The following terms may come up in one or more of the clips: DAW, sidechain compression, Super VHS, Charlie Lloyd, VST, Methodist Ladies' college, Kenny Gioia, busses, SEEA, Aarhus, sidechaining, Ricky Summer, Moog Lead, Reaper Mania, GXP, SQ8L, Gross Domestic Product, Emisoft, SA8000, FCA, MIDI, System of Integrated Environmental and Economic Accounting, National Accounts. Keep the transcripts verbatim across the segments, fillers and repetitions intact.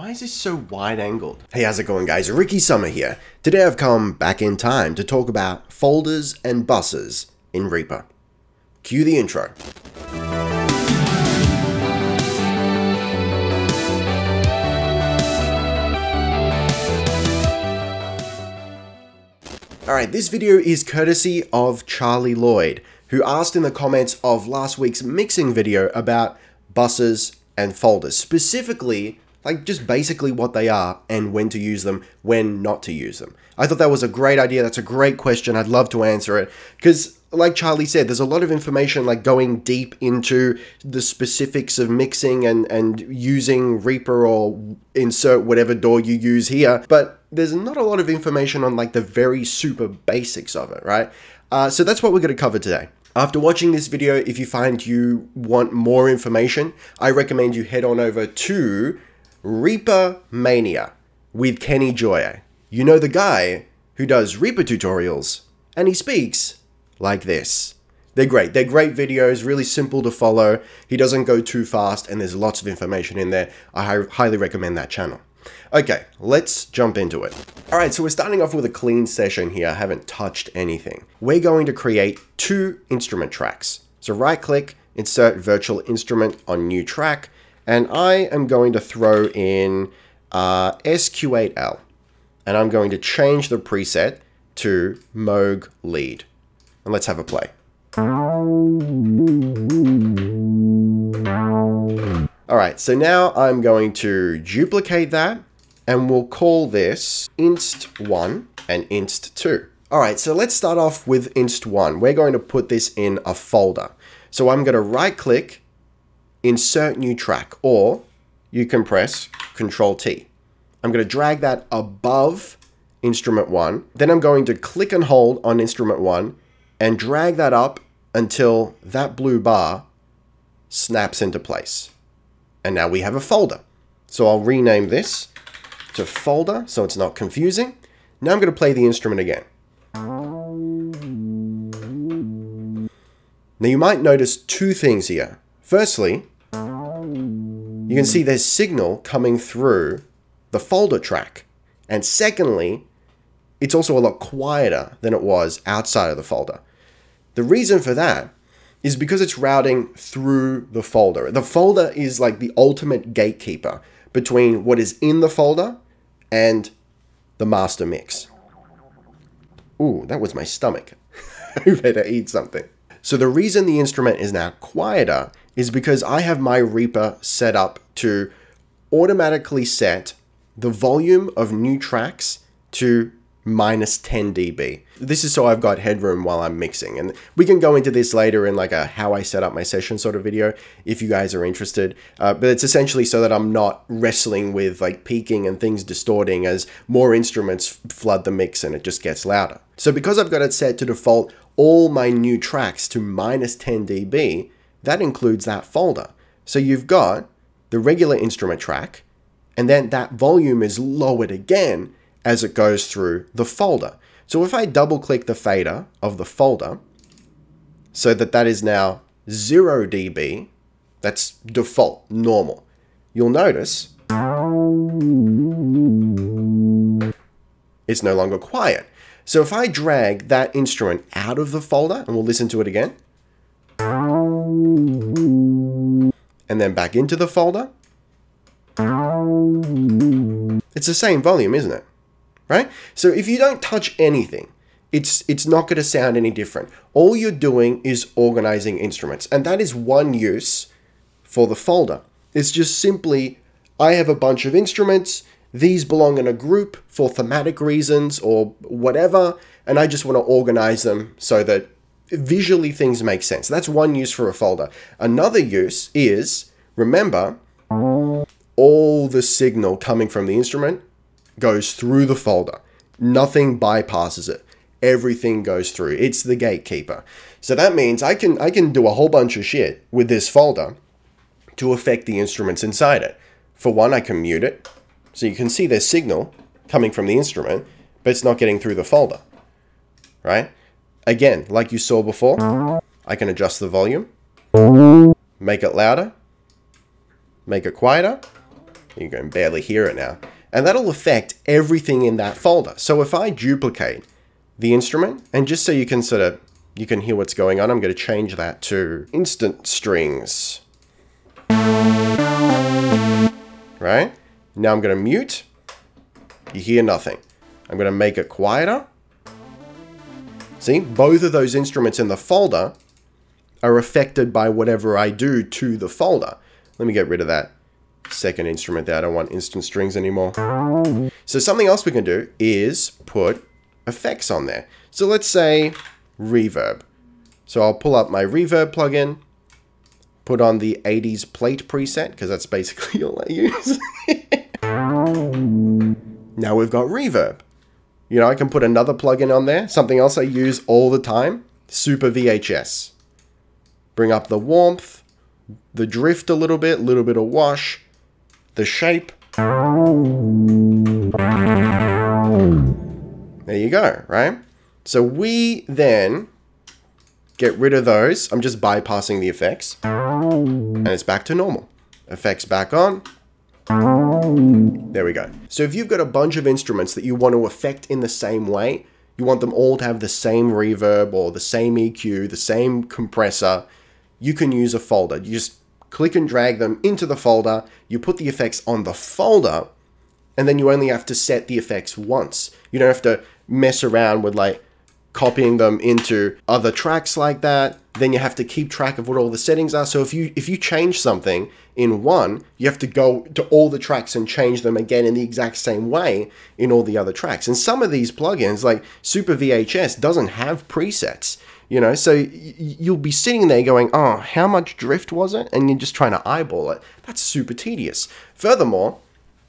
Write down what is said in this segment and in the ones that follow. Why is this so wide-angled? Hey, how's it going, guys? Ricky Summer here. Today I've come back in time to talk about folders and buses in Reaper. Cue the intro. Alright, this video is courtesy of Charlie Lloyd, who asked in the comments of last week's mixing video about buses and folders, specifically like just basically what they are and when to use them, when not to use them. I thought that was a great idea. That's a great question. I'd love to answer it because like Charlie said, there's a lot of information like going deep into the specifics of mixing and, and using Reaper or insert whatever D A W you use here, but there's not a lot of information on like the very super basics of it, right? Uh, so that's what we're going to cover today. After watching this video, if you find you want more information, I recommend you head on over to Reaper Mania with Kenny Gioia. You know, the guy who does Reaper tutorials, and he speaks like this. They're great. They're great videos, really simple to follow. He doesn't go too fast, and there's lots of information in there. I highly recommend that channel. Okay, let's jump into it. All right, so we're starting off with a clean session here. I haven't touched anything. We're going to create two instrument tracks. So right click, insert virtual instrument on new track. And I am going to throw in uh, S Q eight L. And I'm going to change the preset to Moog Lead. And let's have a play. All right, so now I'm going to duplicate that and we'll call this inst one and inst two. All right, so let's start off with inst one. We're going to put this in a folder. So I'm going to right click, insert new track, or you can press Control T. I'm going to drag that above instrument one. Then I'm going to click and hold on instrument one and drag that up until that blue bar snaps into place. And now we have a folder. So I'll rename this to folder so it's not confusing. Now I'm going to play the instrument again. Now you might notice two things here. Firstly, you can see there's signal coming through the folder track. And secondly, it's also a lot quieter than it was outside of the folder. The reason for that is because it's routing through the folder. The folder is like the ultimate gatekeeper between what is in the folder and the master mix. Ooh, that was my stomach. I better eat something. So the reason the instrument is now quieter is because I have my Reaper set up to automatically set the volume of new tracks to minus ten D B. This is so I've got headroom while I'm mixing, and we can go into this later in like a how I set up my session sort of video if you guys are interested, uh, but it's essentially so that I'm not wrestling with like peaking and things distorting as more instruments flood the mix and it just gets louder. So because I've got it set to default all my new tracks to minus ten D B, that includes that folder. So you've got the regular instrument track, and then that volume is lowered again as it goes through the folder. So if I double click the fader of the folder, so that that is now zero D B, that's default, normal. You'll notice it's no longer quiet. So if I drag that instrument out of the folder, and we'll listen to it again, and then back into the folder, it's the same volume, isn't it? Right? So if you don't touch anything, it's, it's not going to sound any different. All you're doing is organizing instruments. And that is one use for the folder. It's just simply, I have a bunch of instruments. These belong in a group for thematic reasons or whatever. And I just want to organize them so that visually things make sense. That's one use for a folder. Another use is, remember, all the signal coming from the instrument goes through the folder. Nothing bypasses it. Everything goes through. It's the gatekeeper. So that means I can I can do a whole bunch of shit with this folder to affect the instruments inside it. For one, I can mute it. So you can see there's signal coming from the instrument, but it's not getting through the folder, right? Again, like you saw before, I can adjust the volume, make it louder, make it quieter, You can barely hear it now. And that'll affect everything in that folder. So if I duplicate the instrument, and just so you can sort of, you can hear what's going on, I'm going to change that to instant strings. Right? Now I'm going to mute. You hear nothing. I'm going to make it quieter. See, both of those instruments in the folder are affected by whatever I do to the folder. Let me get rid of that second instrument there. I don't want instant strings anymore. So something else we can do is put effects on there. So let's say reverb. So I'll pull up my reverb plugin, put on the eighties plate preset, because that's basically all I use. Now we've got reverb. You know, I can put another plugin on there, something else I use all the time, Super V H S. Bring up the warmth, the drift a little bit, little bit of wash, the shape. There you go, right? So we then get rid of those. I'm just bypassing the effects. And it's back to normal. Effects back on. There we go. So if you've got a bunch of instruments that you want to affect in the same way, you want them all to have the same reverb or the same E Q, the same compressor, you can use a folder. You just click and drag them into the folder, you put the effects on the folder, and then you only have to set the effects once. You don't have to mess around with like copying them into other tracks like that. Then you have to keep track of what all the settings are. So if you if you change something in one, you have to go to all the tracks and change them again in the exact same way in all the other tracks. And some of these plugins, like Super V H S, doesn't have presets, you know, so you'll be sitting there going, oh, how much drift was it? And you're just trying to eyeball it. That's super tedious. Furthermore,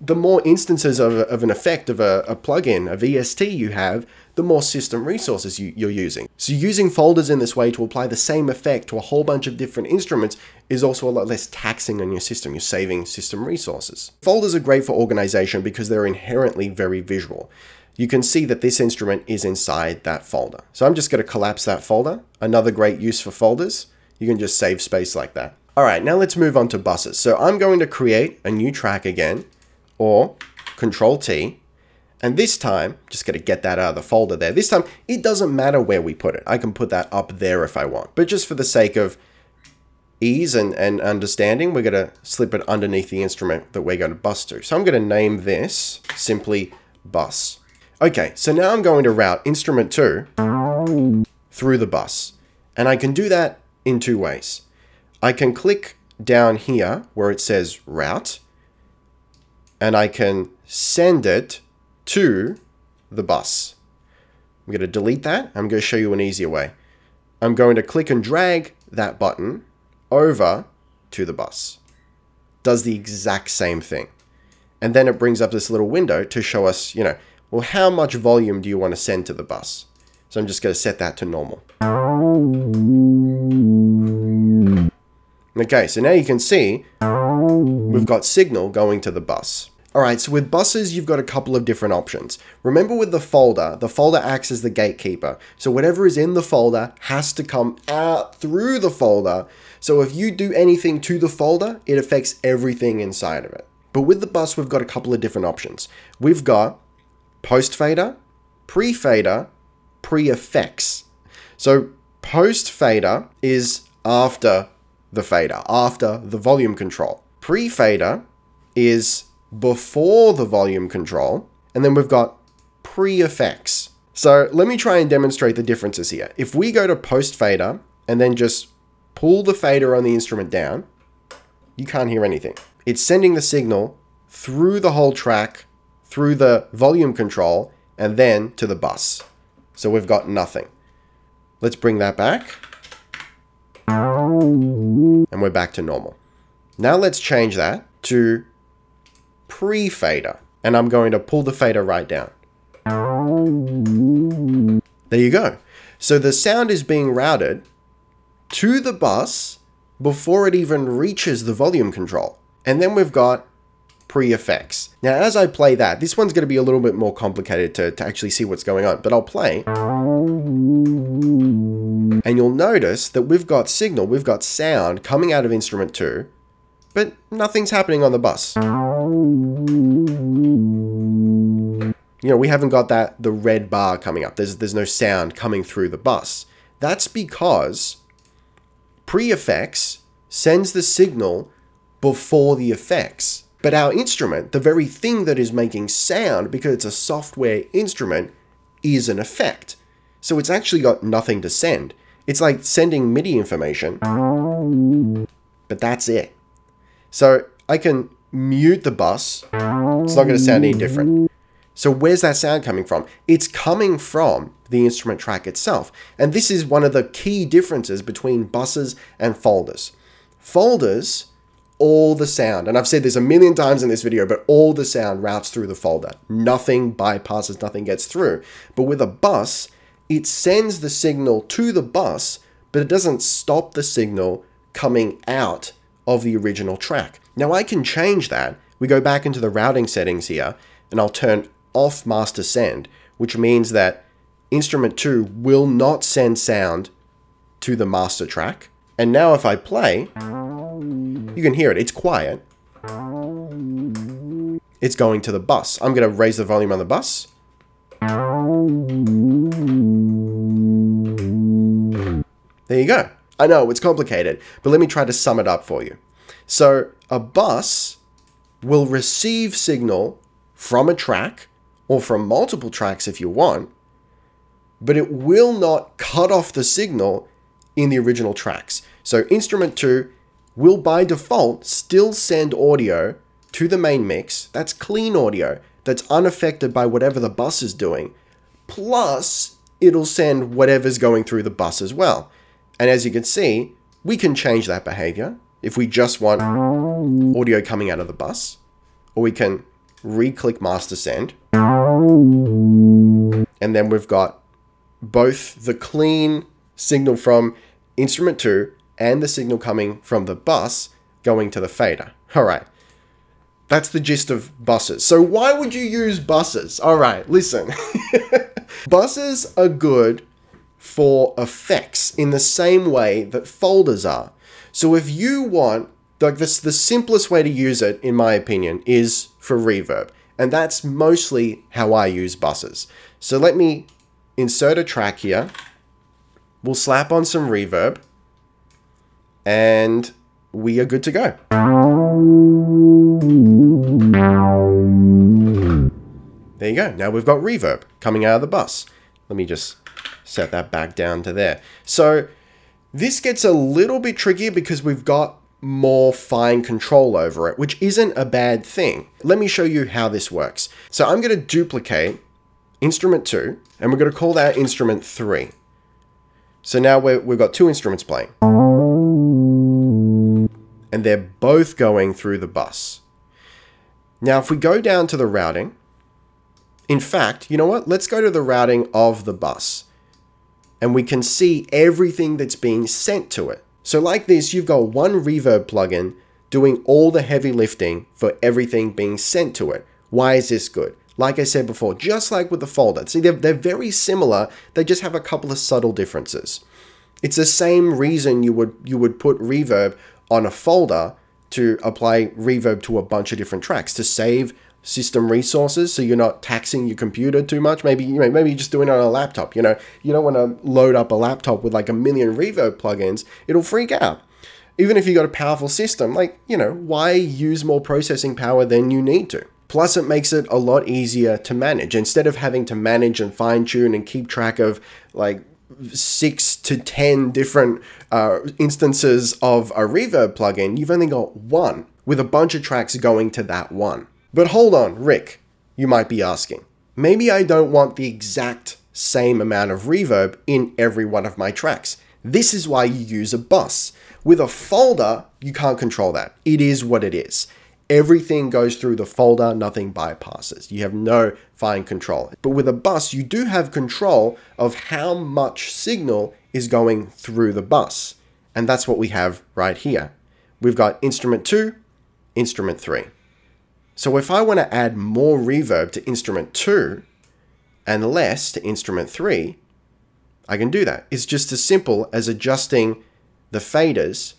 the more instances of, a, of an effect of a, a plugin, a V S T you have, the more system resources you, you're using. So using folders in this way to apply the same effect to a whole bunch of different instruments is also a lot less taxing on your system. You're saving system resources. Folders are great for organization because they're inherently very visual. You can see that this instrument is inside that folder. So I'm just going to collapse that folder. Another great use for folders. You can just save space like that. All right, now let's move on to buses. So I'm going to create a new track again, or Control T. And this time, just going to get that out of the folder there. This time, it doesn't matter where we put it. I can put that up there if I want. But just for the sake of ease and, and understanding, we're going to slip it underneath the instrument that we're going to bus to. So I'm going to name this simply bus. Okay, so now I'm going to route instrument two through the bus. And I can do that in two ways. I can click down here where it says route, and I can send it to the bus. I'm going to delete that. I'm going to show you an easier way. I'm going to click and drag that button over to the bus. Does the exact same thing. And then it brings up this little window to show us, you know, well, how much volume do you want to send to the bus? So I'm just going to set that to normal. Okay, so now you can see we've got signal going to the bus. All right, so with buses, you've got a couple of different options. Remember with the folder, the folder acts as the gatekeeper. So whatever is in the folder has to come out through the folder. So if you do anything to the folder, it affects everything inside of it. But with the bus, we've got a couple of different options. We've got post fader, pre fader, pre effects. So post fader is after the fader, after the volume control. Pre fader is before the volume control, and then we've got pre-effects. So let me try and demonstrate the differences here. If we go to post fader and then just pull the fader on the instrument down, you can't hear anything. It's sending the signal through the whole track, through the volume control, and then to the bus. So we've got nothing. Let's bring that back. And we're back to normal. Now let's change that to pre-fader, and I'm going to pull the fader right down. There you go. So the sound is being routed to the bus before it even reaches the volume control. And then we've got pre-effects. Now, as I play that, this one's going to be a little bit more complicated to, to actually see what's going on, but I'll play. And you'll notice that we've got signal, we've got sound coming out of instrument two, but nothing's happening on the bus. You know, we haven't got that, the red bar coming up. There's, there's no sound coming through the bus. That's because pre-effects sends the signal before the effects. But our instrument, the very thing that is making sound, because it's a software instrument, is an effect. So it's actually got nothing to send. It's like sending MIDI information, but that's it. So I can mute the bus. It's not going to sound any different. So where's that sound coming from? It's coming from the instrument track itself. And this is one of the key differences between buses and folders. Folders, all the sound, and I've said this a million times in this video, but all the sound routes through the folder. Nothing bypasses, nothing gets through. But with a bus, it sends the signal to the bus, but it doesn't stop the signal coming out of the original track. Now I can change that. We go back into the routing settings here, and I'll turn off master send, which means that instrument two will not send sound to the master track. And now if I play, you can hear it, it's quiet. It's going to the bus. I'm gonna raise the volume on the bus. There you go. I know it's complicated, but let me try to sum it up for you. So a bus will receive signal from a track, or from multiple tracks if you want, but it will not cut off the signal in the original tracks. So instrument two will by default still send audio to the main mix. That's clean audio that's unaffected by whatever the bus is doing. Plus, it'll send whatever's going through the bus as well. And as you can see, we can change that behavior if we just want audio coming out of the bus, or we can re-click master send. And then we've got both the clean signal from instrument two and the signal coming from the bus going to the fader. All right, that's the gist of buses. So why would you use buses? All right, listen. Buses are good for effects in the same way that folders are. So if you want, like this, the simplest way to use it, in my opinion, is for reverb. And that's mostly how I use buses. So let me insert a track here. We'll slap on some reverb and we are good to go. There you go. Now we've got reverb coming out of the bus. Let me just set that back down to there. So this gets a little bit trickier because we've got more fine control over it, which isn't a bad thing. Let me show you how this works. So I'm going to duplicate instrument two, and we're going to call that instrument three. So now we're, we've got two instruments playing. And they're both going through the bus. Now, if we go down to the routing, in fact, you know what? Let's go to the routing of the bus. And we can see everything that's being sent to it. So like this, you've got one reverb plugin doing all the heavy lifting for everything being sent to it. Why is this good? Like I said before, just like with the folder. See, they're, they're very similar. They just have a couple of subtle differences. It's the same reason you would, you would put reverb on a folder to apply reverb to a bunch of different tracks, to save system resources, so you're not taxing your computer too much. Maybe, you know, maybe you're just doing it on a laptop. You know, you don't want to load up a laptop with like a million reverb plugins. It'll freak out. Even if you've got a powerful system, like, you know, why use more processing power than you need to? Plus, it makes it a lot easier to manage. Instead of having to manage and fine tune and keep track of like six to ten different uh, instances of a reverb plugin, you've only got one with a bunch of tracks going to that one. But hold on, Rick, you might be asking, maybe I don't want the exact same amount of reverb in every one of my tracks. This is why you use a bus. With a folder, you can't control that. It is what it is. Everything goes through the folder, nothing bypasses. You have no fine control. But with a bus, you do have control of how much signal is going through the bus. And that's what we have right here. We've got instrument two, instrument three. So if I want to add more reverb to instrument two and less to instrument three, I can do that. It's just as simple as adjusting the faders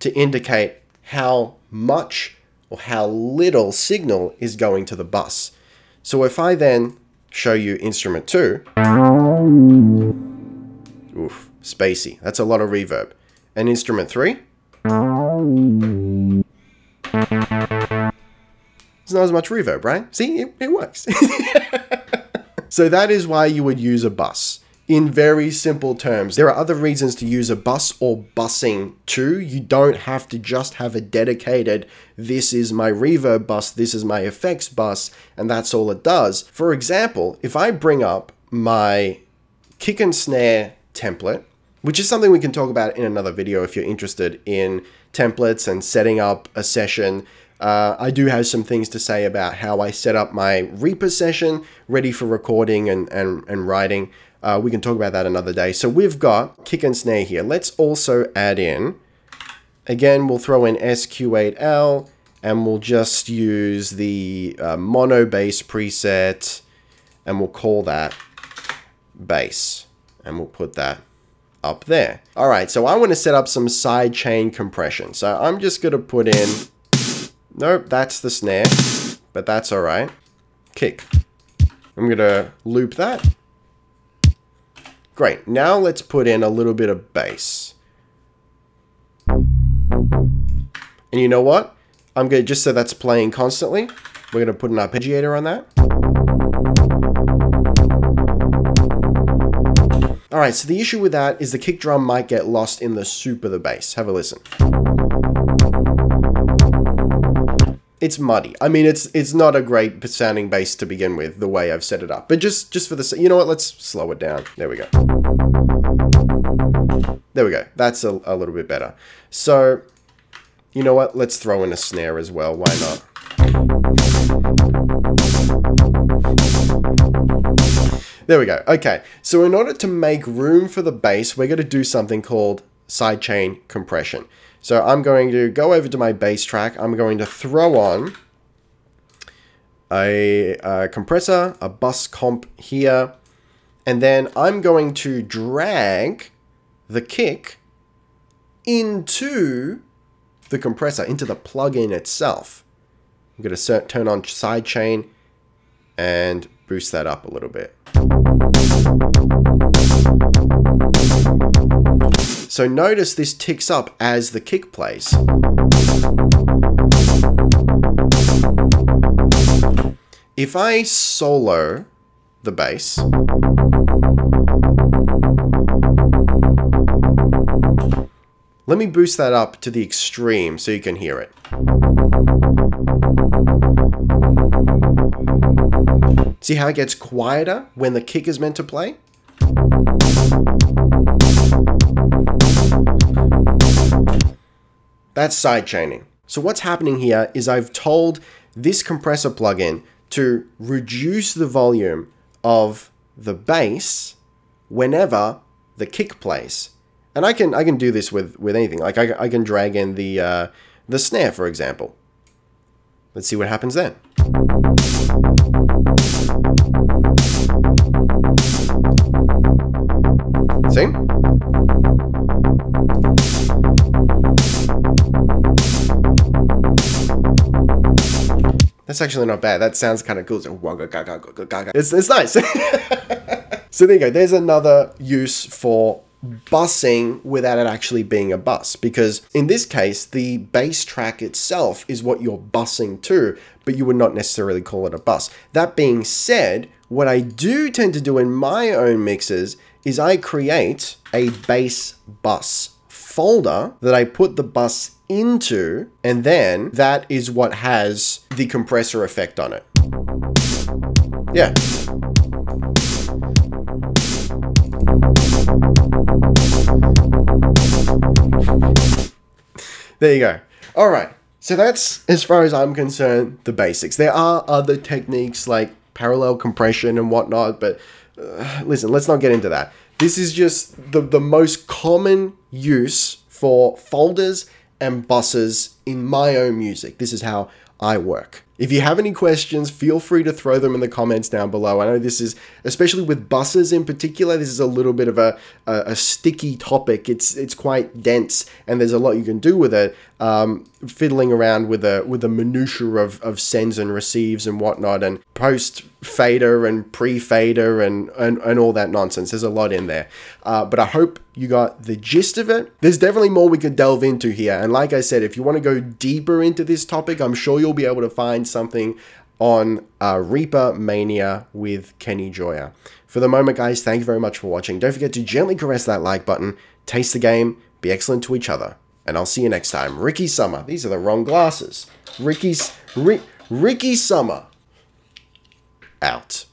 to indicate how much or how little signal is going to the bus. So if I then show you instrument two, oof, spacey, that's a lot of reverb. And instrument three, it's not as much reverb, right? See, it, it works. So that is why you would use a bus. In very simple terms, there are other reasons to use a bus or busing too. You don't have to just have a dedicated, this is my reverb bus, this is my effects bus, and that's all it does. For example, if I bring up my kick and snare template, which is something we can talk about in another video if you're interested in templates and setting up a session. Uh, I do have some things to say about how I set up my Reaper session, ready for recording and, and, and writing. Uh, we can talk about that another day. So we've got kick and snare here. Let's also add in, again, we'll throw in S Q eight L and we'll just use the uh, mono bass preset and we'll call that bass and we'll put that up there. All right, so I want to set up some side chain compression. So I'm just going to put in, nope, that's the snare, but that's all right. Kick. I'm going to loop that. Great, now let's put in a little bit of bass. And you know what? I'm gonna, just so that's playing constantly, we're gonna put an arpeggiator on that. All right, so the issue with that is the kick drum might get lost in the soup of the bass. Have a listen. It's muddy. I mean, it's it's not a great sounding bass to begin with, the way I've set it up. But just, just for the, you know what, let's slow it down. There we go. There we go. That's a, a little bit better. So, you know what, let's throw in a snare as well. Why not? There we go. Okay. So in order to make room for the bass, we're going to do something called sidechain compression. So I'm going to go over to my bass track. I'm going to throw on a, a compressor, a bus comp here, and then I'm going to drag the kick into the compressor, into the plugin itself. I'm going to turn on sidechain and boost that up a little bit. So notice this ticks up as the kick plays. If I solo the bass, let me boost that up to the extreme so you can hear it. See how it gets quieter when the kick is meant to play? That's sidechaining. So what's happening here is I've told this compressor plugin to reduce the volume of the bass whenever the kick plays. And I can I can do this with, with anything. Like I, I can drag in the, uh, the snare, for example. Let's see what happens then. See? That's actually not bad. That sounds kind of cool. It's, it's nice. So there you go. There's another use for busing without it actually being a bus, because in this case, the bass track itself is what you're busing to, but you would not necessarily call it a bus. That being said, what I do tend to do in my own mixes is I create a bass bus folder that I put the bus into, and then that is what has the compressor effect on it. Yeah. There you go. All right. So that's, as far as I'm concerned, the basics. There are other techniques like parallel compression and whatnot, but uh, listen, let's not get into that. This is just the, the most common use for folders and buses in my own music. This is how I work. If you have any questions, feel free to throw them in the comments down below. I know this is, especially with buses in particular, this is a little bit of a, a, a sticky topic. It's, it's quite dense and there's a lot you can do with it. um, fiddling around with a with a minutiae of, of sends and receives and whatnot, and post fader and pre fader and, and and all that nonsense. There's a lot in there, uh, but I hope you got the gist of it. There's definitely more we could delve into here, and like I said, if you want to go deeper into this topic, I'm sure you'll be able to find something on uh, Reaper Mania with Kenny Gioia. For the moment, guys, thank you very much for watching. Don't forget to gently caress that like button, taste the game, be excellent to each other, and I'll see you next time. Ricky Summer. These are the wrong glasses. Ricky's, Ricky Summer. Out.